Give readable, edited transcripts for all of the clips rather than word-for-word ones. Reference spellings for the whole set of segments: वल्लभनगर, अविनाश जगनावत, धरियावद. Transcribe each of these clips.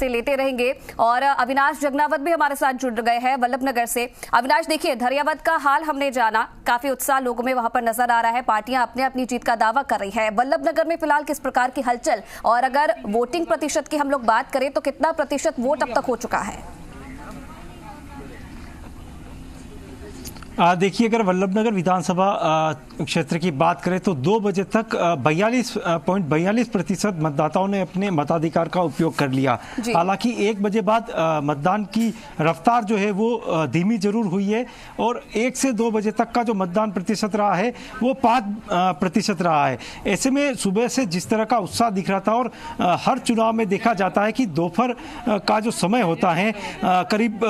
से लेते रहेंगे। और अविनाश जगनावत भी हमारे साथ जुड़ गए हैं वल्लभनगर से। अविनाश, देखिए धरियावद का हाल हमने जाना, काफी उत्साह लोगों में वहां पर नजर आ रहा है, पार्टियां अपने अपनी जीत का दावा कर रही है। वल्लभनगर में फिलहाल किस प्रकार की हलचल, और अगर वोटिंग प्रतिशत की हम लोग बात करें तो कितना प्रतिशत वोट अब तक हो चुका है? देखिए, अगर वल्लभनगर विधानसभा क्षेत्र की बात करें तो 2 बजे तक 42.42% मतदाताओं ने अपने मताधिकार का उपयोग कर लिया। हालांकि 1 बजे बाद मतदान की रफ्तार जो है वो धीमी जरूर हुई है, और 1 से 2 बजे तक का जो मतदान प्रतिशत रहा है वो 5% रहा है। ऐसे में सुबह से जिस तरह का उत्साह दिख रहा था, और हर चुनाव में देखा जाता है कि दोपहर का जो समय होता है, करीब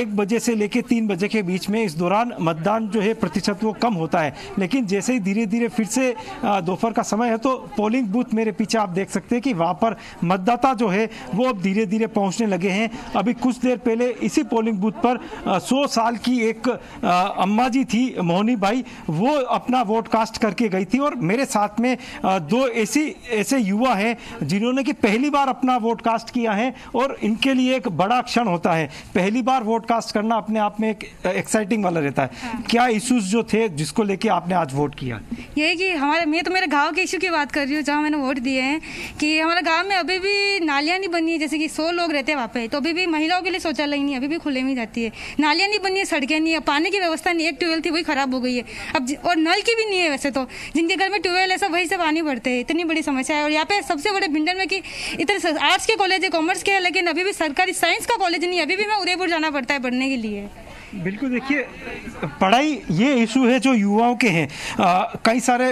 1 बजे से लेकर 3 बजे के बीच में, इस दौरान मतदान जो है प्रतिशत वो कम होता है। लेकिन जैसे ही धीरे धीरे फिर से दोपहर का समय है तो पोलिंग बूथ मेरे पीछे आप देख सकते हैं कि वहाँ पर मतदाता जो है वो अब धीरे धीरे पहुँचने लगे हैं। अभी कुछ देर पहले इसी पोलिंग बूथ पर 100 साल की एक अम्मा जी थी, मोहनी भाई, वो अपना वोट कास्ट करके गई थी। और मेरे साथ में 2 ऐसे युवा हैं जिन्होंने कि पहली बार अपना वोट कास्ट किया है, और इनके लिए एक बड़ा क्षण होता है। पहली बार वोट कास्ट करना अपने आप में एक एक्साइटिंग वाला रहता है। क्या इश्यूज जो थे जिसको लेके आपने आज वोट किया? यही कि हमारे, मैं तो मेरे गांव के इशू की बात कर रही हूँ जहाँ मैंने वोट दिए हैं, कि हमारे गांव में अभी भी नालियाँ नहीं बनी है। जैसे कि 100 लोग रहते हैं वहाँ पे, तो अभी भी महिलाओं के लिए शौचालय नहीं है, अभी भी खुले में जाती है। नालियाँ नहीं बनी है, सड़कें नहीं है, पानी की व्यवस्था नहीं। एक ट्यूबवेल थी वही खराब हो गई है अब, और नल की भी नहीं है। वैसे तो जिनके घर में ट्यूबवेल है सब वही से पानी भरते हैं। इतनी बड़ी समस्या है। और यहाँ पे सबसे बड़े भिंडन में कि इतने आर्ट्स के कॉलेज है, कॉमर्स के है, लेकिन अभी भी सरकारी साइंस का कॉलेज नहीं है। अभी भी मैं उदयपुर जाना पड़ता है पढ़ने के लिए। बिल्कुल, देखिए पढ़ाई ये इशू है जो युवाओं के हैं। कई सारे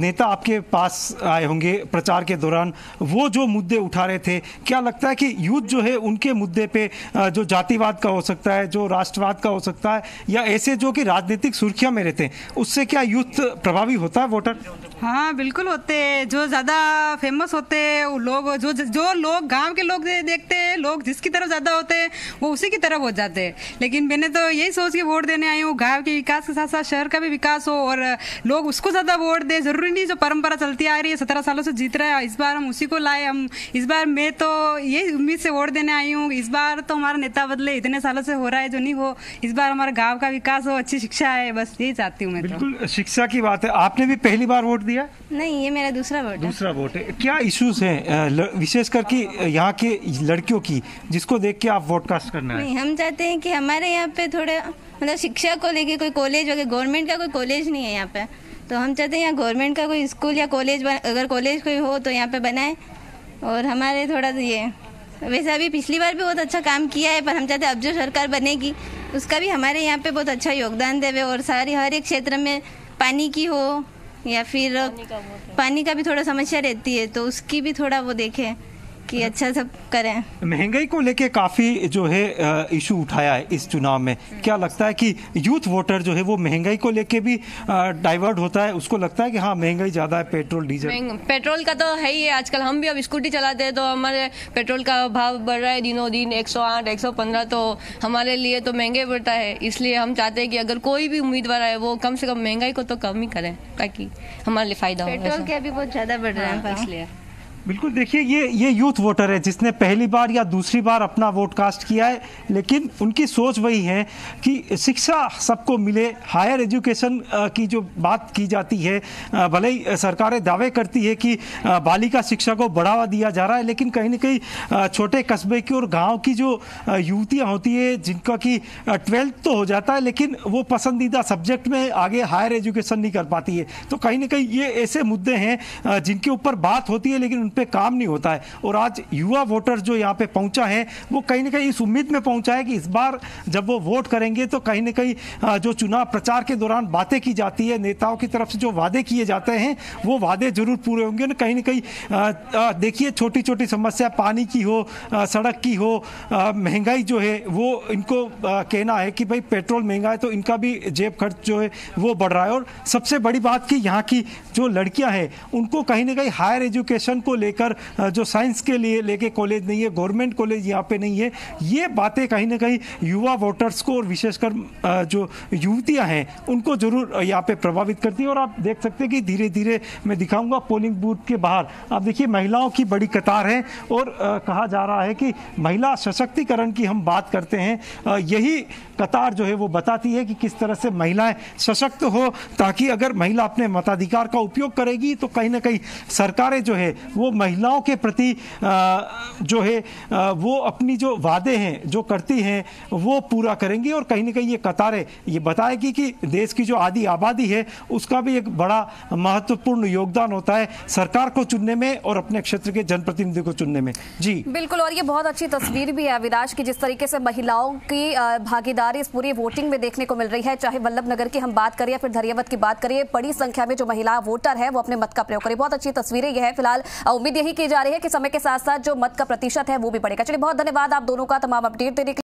नेता आपके पास आए होंगे प्रचार के दौरान, वो जो मुद्दे उठा रहे थे, क्या लगता है कि यूथ जो है उनके मुद्दे पे, जो जातिवाद का हो सकता है, जो राष्ट्रवाद का हो सकता है, या ऐसे जो कि राजनीतिक सुर्खियां में रहते हैं, उससे क्या यूथ प्रभावी होता है वोटर? हाँ बिल्कुल होते हैं। जो ज़्यादा फेमस होते हैं वो लोग, जो लोग गाँव के लोग देखते हैं, लोग जिसकी तरफ ज़्यादा होते हैं वो उसी की तरफ हो जाते हैं। लेकिन मैंने तो यही सोच के वोट देने आई हूँ, गांव के विकास के साथ साथ शहर का भी विकास हो और लोग उसको ज्यादा वोट दे। जरूरी नहीं जो परंपरा चलती आ रही है, 17 सालों से जीत रहा है, इस बार हम उसी को लाए। हम इस बार, मैं तो यही उम्मीद से वोट देने आई हूँ। इस बार तो हमारा नेता बदले, इतने सालों से हो रहा है जो नहीं हो। इस बार हमारा गाँव का विकास हो, अच्छी शिक्षा है, बस यही चाहती हूँ मैं। बिल्कुल, शिक्षा की बात है। आपने भी पहली बार वोट दिया? नहीं, ये मेरा दूसरा वोट है। क्या इश्यूज है विशेष करके यहाँ के लड़कियों की जिसको देख के आप वोट कास्ट करना है? हम चाहते हैं कि हमारे यहाँ पे मतलब शिक्षा को लेके कोई कॉलेज वगैरह, गवर्नमेंट का कोई कॉलेज नहीं है यहाँ पे, तो हम चाहते हैं यहाँ गवर्नमेंट का कोई स्कूल या कॉलेज, अगर कॉलेज कोई हो तो यहाँ पे बनाए। और हमारे थोड़ा ये, वैसे अभी पिछली बार भी बहुत अच्छा काम किया है, पर हम चाहते हैं अब जो सरकार बनेगी उसका भी हमारे यहाँ पे बहुत अच्छा योगदान देवे। और सारी हर एक क्षेत्र में पानी की हो, या फिर पानी का भी थोड़ा समस्या रहती है, तो उसकी भी थोड़ा वो देखें कि अच्छा सब करें। महंगाई को लेके काफी जो है इशू उठाया है इस चुनाव में, क्या लगता है कि यूथ वोटर जो है वो महंगाई को लेके भी डाइवर्ट होता है? उसको लगता है कि हाँ महंगाई ज्यादा है, पेट्रोल डीजल, पेट्रोल का तो है ही है। आजकल हम भी अब स्कूटी चलाते हैं तो हमारे पेट्रोल का भाव बढ़ रहा है दिनों दिन, 108, 115, तो हमारे लिए तो महंगे बढ़ता है। इसलिए हम चाहते हैं कि अगर कोई भी उम्मीदवार है वो कम से कम महंगाई को तो कम ही करें, ताकि हमारे लिए फायदा हो। पेट्रोल के अभी बहुत ज्यादा बढ़ रहा है इसलिए। बिल्कुल, देखिए ये यूथ वोटर है जिसने पहली बार या दूसरी बार अपना वोट कास्ट किया है, लेकिन उनकी सोच वही है कि शिक्षा सबको मिले। हायर एजुकेशन की जो बात की जाती है, भले ही सरकारें दावे करती है कि बालिका शिक्षा को बढ़ावा दिया जा रहा है, लेकिन कहीं ना कहीं छोटे कस्बे की और गांव की जो युवतियां होती है जिनका कि 12th तो हो जाता है लेकिन वो पसंदीदा सब्जेक्ट में आगे हायर एजुकेशन नहीं कर पाती है, तो कहीं ना कहीं ये ऐसे मुद्दे हैं जिनके ऊपर बात होती है लेकिन पे काम नहीं होता है। और आज युवा वोटर जो यहाँ पे पहुंचा है वो कहीं ना कहीं इस उम्मीद में पहुंचा है कि इस बार जब वो वोट करेंगे तो कहीं ना कहीं जो चुनाव प्रचार के दौरान बातें की जाती है, नेताओं की तरफ से जो वादे किए जाते हैं वो वादे जरूर पूरे होंगे। कहीं ना कहीं देखिए छोटी छोटी समस्या पानी की हो, सड़क की हो, महंगाई जो है वो, इनको कहना है कि भाई पेट्रोल महंगा है तो इनका भी जेब खर्च जो है वो बढ़ रहा है। और सबसे बड़ी बात कि यहाँ की जो लड़कियाँ हैं उनको कहीं ना कहीं हायर एजुकेशन को लेकर जो साइंस के लिए लेके कॉलेज नहीं है, गवर्नमेंट कॉलेज यहाँ पे नहीं है, ये बातें कहीं ना कहीं युवा वोटर्स को और विशेषकर जो युवतियाँ हैं उनको जरूर यहाँ पे प्रभावित करती है। और आप देख सकते हैं कि धीरे धीरे मैं दिखाऊंगा पोलिंग बूथ के बाहर आप देखिए महिलाओं की बड़ी कतार है। और कहा जा रहा है कि महिला सशक्तिकरण की हम बात करते हैं, यही कतार जो है वो बताती है कि किस तरह से महिलाएं सशक्त हो, ताकि अगर महिला अपने मताधिकार का उपयोग करेगी तो कहीं ना कहीं सरकारें जो है वो महिलाओं के प्रति जो है वो अपनी जो वादे हैं जो करती हैं वो पूरा करेंगी। और कहीं ना कहीं ये कतारें ये बताएगी कि देश की जो आधी आबादी है उसका भी एक बड़ा महत्वपूर्ण योगदान होता है सरकार को चुनने में और अपने क्षेत्र के जनप्रतिनिधि को चुनने में। जी बिल्कुल, और ये बहुत अच्छी तस्वीर भी है अविनाश की, जिस तरीके से महिलाओं की भागीदारी इस पूरी वोटिंग में देखने को मिल रही है, चाहे वल्लभनगर की हम बात करें या फिर धरियावद की बात करें, बड़ी संख्या में जो महिला वोटर है वो अपने मत का प्रयोग करें। बहुत अच्छी तस्वीरें यह है। फिलहाल उम्मीद यही की जा रही है कि समय के साथ साथ जो मत का प्रतिशत है वो भी बढ़ेगा। चलिए बहुत धन्यवाद आप दोनों का तमाम अपडेट देने के लिए।